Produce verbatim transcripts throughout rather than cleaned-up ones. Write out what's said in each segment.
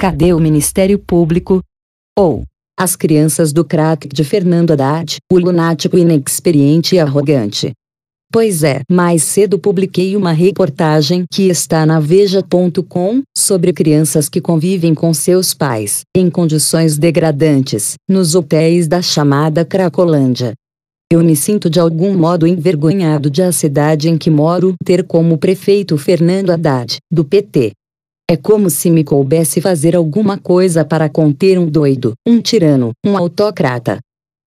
Cadê o Ministério Público? Ou, as crianças do crack de Fernando Haddad, o lunático inexperiente e arrogante. Pois é, mais cedo publiquei uma reportagem que está na Veja ponto com, sobre crianças que convivem com seus pais, em condições degradantes, nos hotéis da chamada Cracolândia. Eu me sinto de algum modo envergonhado de a cidade em que moro ter como prefeito Fernando Haddad, do P T. É como se me coubesse fazer alguma coisa para conter um doido, um tirano, um autocrata.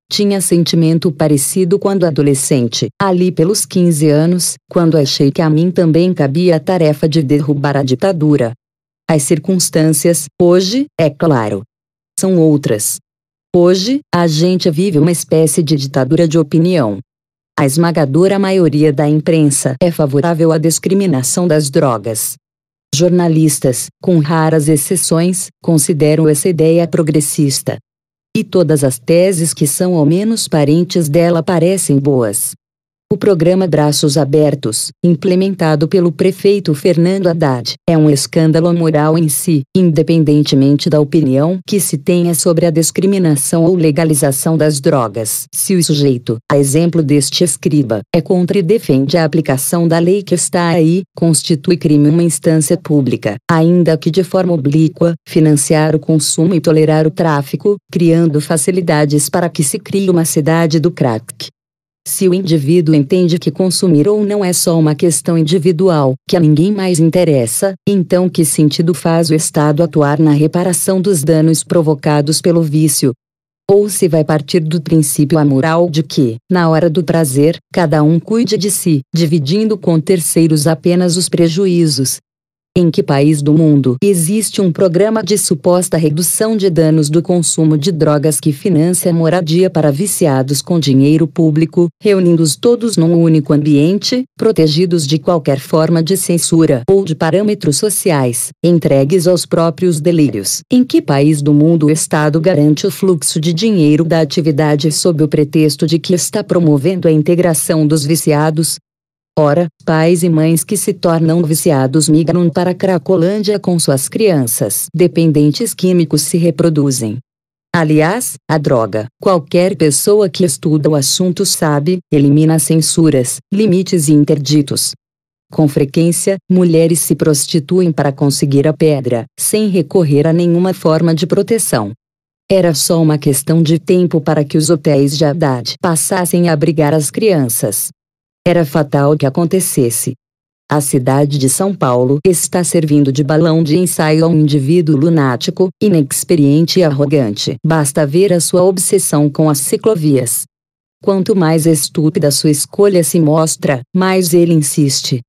Tinha sentimento parecido quando adolescente, ali pelos quinze anos, quando achei que a mim também cabia a tarefa de derrubar a ditadura. As circunstâncias, hoje, é claro, são outras. Hoje, a gente vive uma espécie de ditadura de opinião. A esmagadora maioria da imprensa é favorável à discriminação das drogas. Jornalistas, com raras exceções, consideram essa ideia progressista. E todas as teses que são ao menos parentes dela parecem boas. O programa Braços Abertos, implementado pelo prefeito Fernando Haddad, é um escândalo moral em si, independentemente da opinião que se tenha sobre a discriminação ou legalização das drogas. Se o sujeito, a exemplo deste escriba, é contra e defende a aplicação da lei que está aí, constitui crime uma instância pública, ainda que de forma oblíqua, financiar o consumo e tolerar o tráfico, criando facilidades para que se crie uma cidade do crack. Se o indivíduo entende que consumir ou não é só uma questão individual, que a ninguém mais interessa, então que sentido faz o Estado atuar na reparação dos danos provocados pelo vício? Ou se vai partir do princípio amoral de que, na hora do prazer, cada um cuide de si, dividindo com terceiros apenas os prejuízos? Em que país do mundo existe um programa de suposta redução de danos do consumo de drogas que financia moradia para viciados com dinheiro público, reunindo-os todos num único ambiente, protegidos de qualquer forma de censura ou de parâmetros sociais, entregues aos próprios delírios? Em que país do mundo o Estado garante o fluxo de dinheiro da atividade sob o pretexto de que está promovendo a integração dos viciados? Ora, pais e mães que se tornam viciados migram para a Cracolândia com suas crianças. Dependentes químicos se reproduzem. Aliás, a droga, qualquer pessoa que estuda o assunto sabe, elimina censuras, limites e interditos. Com frequência, mulheres se prostituem para conseguir a pedra, sem recorrer a nenhuma forma de proteção. Era só uma questão de tempo para que os hotéis de Haddad passassem a abrigar as crianças. Era fatal que acontecesse. A cidade de São Paulo está servindo de balão de ensaio a um indivíduo lunático, inexperiente e arrogante. Basta ver a sua obsessão com as ciclovias. Quanto mais estúpida sua escolha se mostra, mais ele insiste.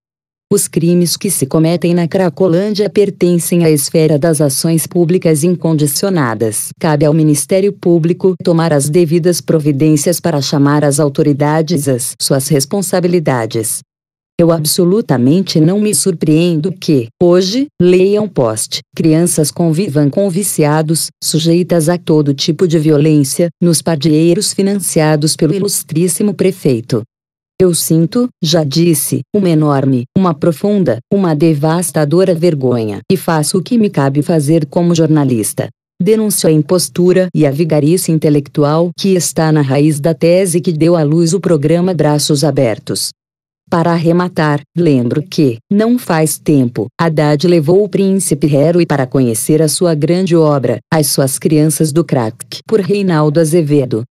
Os crimes que se cometem na Cracolândia pertencem à esfera das ações públicas incondicionadas. Cabe ao Ministério Público tomar as devidas providências para chamar as autoridades às suas responsabilidades. Eu absolutamente não me surpreendo que, hoje, leiam post, crianças convivam com viciados, sujeitas a todo tipo de violência, nos padieiros financiados pelo ilustríssimo prefeito. Eu sinto, já disse, uma enorme, uma profunda, uma devastadora vergonha, e faço o que me cabe fazer como jornalista. Denuncio a impostura e a vigarice intelectual que está na raiz da tese que deu à luz o programa Braços Abertos. Para arrematar, lembro que, não faz tempo, Haddad levou o príncipe Harry para conhecer a sua grande obra, As Suas Crianças do Crack, por Reinaldo Azevedo.